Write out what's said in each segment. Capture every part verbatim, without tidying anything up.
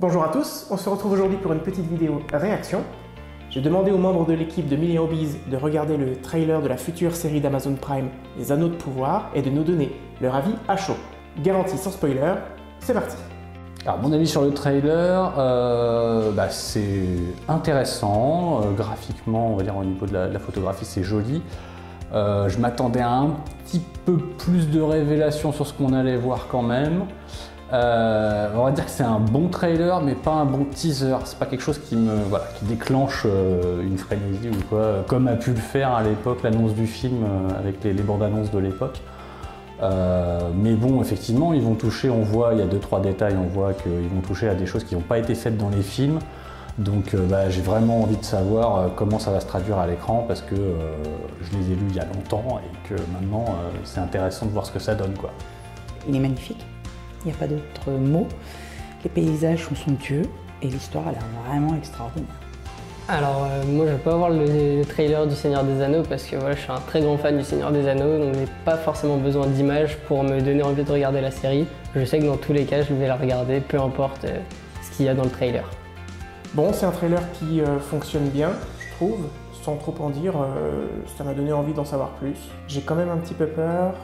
Bonjour à tous, on se retrouve aujourd'hui pour une petite vidéo réaction. J'ai demandé aux membres de l'équipe de mille et un Hobbies de regarder le trailer de la future série d'Amazon Prime, Les Anneaux de Pouvoir, et de nous donner leur avis à chaud. Garantie sans spoiler, c'est parti. Alors mon avis sur le trailer, euh, bah, c'est intéressant, euh, graphiquement, on va dire au niveau de la, de la photographie, c'est joli. Euh, je m'attendais à un petit peu plus de révélations sur ce qu'on allait voir quand même. Euh, on va dire que c'est un bon trailer mais pas un bon teaser, c'est pas quelque chose qui me voilà, qui déclenche euh, une frénésie ou quoi, comme a pu le faire à l'époque l'annonce du film euh, avec les, les bandes annonces de l'époque. Euh, mais bon, effectivement ils vont toucher, on voit, il y a deux trois détails, on voit qu'ils vont toucher à des choses qui n'ont pas été faites dans les films, donc euh, bah, j'ai vraiment envie de savoir euh, comment ça va se traduire à l'écran, parce que euh, je les ai lus il y a longtemps et que maintenant euh, c'est intéressant de voir ce que ça donne quoi. Il est magnifique. Il n'y a pas d'autre mot. Les paysages sont somptueux et l'histoire elle est vraiment extraordinaire. Alors euh, moi je ne vais pas voir le, le trailer du Seigneur des Anneaux parce que voilà, je suis un très grand fan du Seigneur des Anneaux, donc je n'ai pas forcément besoin d'images pour me donner envie de regarder la série. Je sais que dans tous les cas je vais la regarder, peu importe euh, ce qu'il y a dans le trailer. Bon, c'est un trailer qui euh, fonctionne bien, je trouve. Sans trop en dire, euh, ça m'a donné envie d'en savoir plus. J'ai quand même un petit peu peur.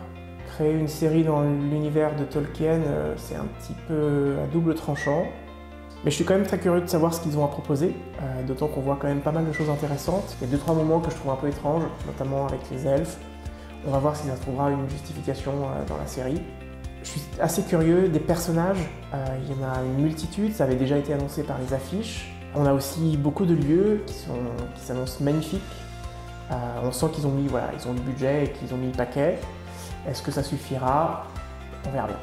Créer une série dans l'univers de Tolkien, euh, c'est un petit peu à double tranchant. Mais je suis quand même très curieux de savoir ce qu'ils ont à proposer, euh, d'autant qu'on voit quand même pas mal de choses intéressantes. Il y a deux trois moments que je trouve un peu étranges, notamment avec les elfes. On va voir si ça trouvera une justification euh, dans la série. Je suis assez curieux des personnages, euh, il y en a une multitude, ça avait déjà été annoncé par les affiches. On a aussi beaucoup de lieux qui sont, qui s'annoncent magnifiques. Euh, on sent qu'ils ont mis, voilà, ils ont du budget et qu'ils ont mis le paquet. Est-ce que ça suffira? On verra bien.